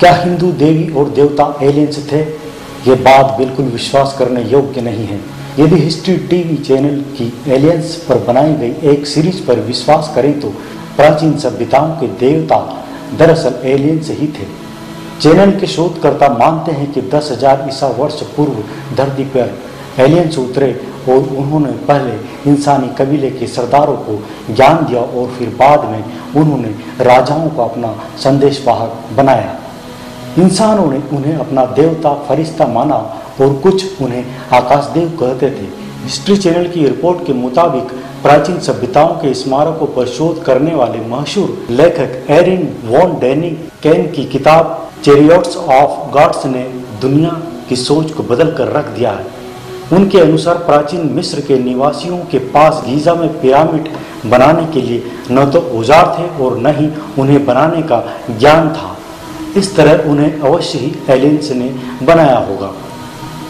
क्या हिंदू देवी और देवता एलियंस थे? ये बात बिल्कुल विश्वास करने योग्य नहीं है। यदि हिस्ट्री टीवी चैनल की एलियंस पर बनाई गई एक सीरीज पर विश्वास करें तो प्राचीन सभ्यताओं के देवता दरअसल एलियंस ही थे। चैनल के शोधकर्ता मानते हैं कि 10,000 ईसा वर्ष पूर्व धरती पर एलियंस उतरे और उन्होंने पहले इंसानी कबीले के सरदारों को ज्ञान दिया और फिर बाद में उन्होंने राजाओं को अपना संदेशवाहक बनाया। इंसानों ने उन्हें अपना देवता फरिश्ता माना और कुछ उन्हें आकाशदेव कहते थे। हिस्ट्री चैनल की रिपोर्ट के मुताबिक प्राचीन सभ्यताओं के स्मारकों पर शोध करने वाले मशहूर लेखक एरिन वॉन डेनिकेन की किताब चैरियट्स ऑफ गॉड्स ने दुनिया की सोच को बदल कर रख दिया है। उनके अनुसार प्राचीन मिस्र के निवासियों के पास गीजा में पिरामिड बनाने के लिए न तो औजार थे और न ही उन्हें बनाने का ज्ञान था। इस तरह उन्हें अवश्य ही एलियंस ने बनाया होगा।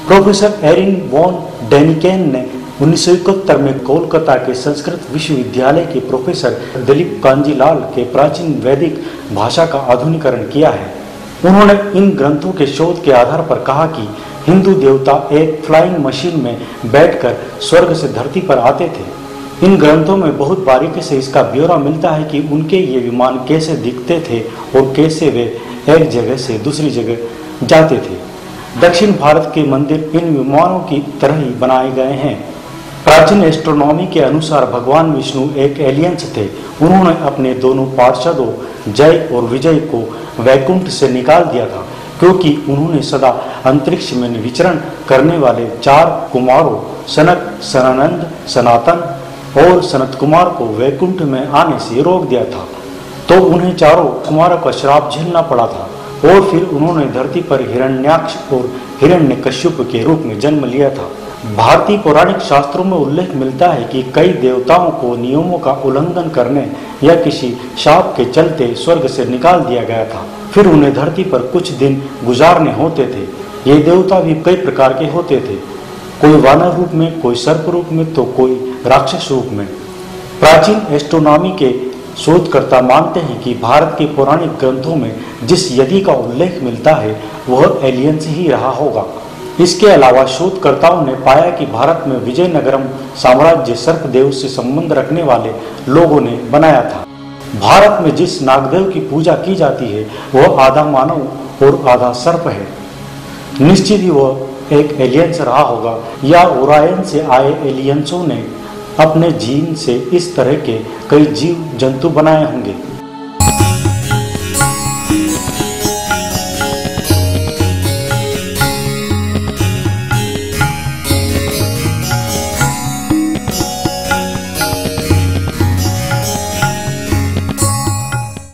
प्रोफेसर एरिन वॉन डेनिकेन ने 1971 में कोलकाता के संस्कृत विश्वविद्यालय के प्रोफेसर दिलीप कांजीलाल के प्राचीन वैदिक भाषा का आधुनिकीकरण किया है। उन्होंने इन ग्रंथों के शोध के आधार पर कहा कि हिंदू देवता एक फ्लाइंग मशीन में बैठकर स्वर्ग से धरती पर आते थे। इन ग्रंथों में बहुत बारीकी से इसका ब्यौरा मिलता है कि उनके ये विमान कैसे दिखते थे और कैसे वे एक जगह से दूसरी जगह जाते थे। दक्षिण भारत के मंदिर इन विमानों की तरह ही बनाए गए हैं। प्राचीन एस्ट्रोनॉमी के अनुसार भगवान विष्णु एक एलियंस थे। उन्होंने अपने दोनों पार्षदों जय और विजय को वैकुंठ से निकाल दिया था क्योंकि उन्होंने सदा अंतरिक्ष में विचरण करने वाले 4 कुमारों सनक, सनानंद, सनातन और सनत कुमार को वैकुंठ में आने से रोक दिया था, तो उन्हें 4 कुमारों का श्राप झेलना पड़ा था और फिर उन्होंने धरती पर हिरण्याक्ष और हिरण्यकश्यप के रूप में जन्म लिया था। भारतीय पौराणिक शास्त्रों में उल्लेख मिलता है कि कई देवताओं को नियमों का उल्लंघन करने या किसी शाप के चलते स्वर्ग से निकाल दिया गया था। फिर उन्हें धरती पर कुछ दिन गुजारने होते थे। ये देवता भी कई प्रकार के होते थे, कोई वानर रूप में, कोई सर्प रूप में, तो कोई राक्षस रूप में। प्राचीन एस्ट्रोनॉमी के शोधकर्ता मानते हैं कि भारत के पौराणिक ग्रंथों में जिस यदि का उल्लेख मिलता है वह एलियंस ही रहा होगा। इसके अलावा शोधकर्ताओं ने पाया कि भारत में विजयनगरम साम्राज्य सर्पदेव से संबंध रखने वाले लोगों ने बनाया था। भारत में जिस नागदेव की पूजा की जाती है वह आधा मानव और आधा सर्प है। निश्चित ही वह एक एलियंस रहा होगा या ओरायन से आए एलियंसों ने अपने जीन से इस तरह के कई जीव जंतु बनाए होंगे।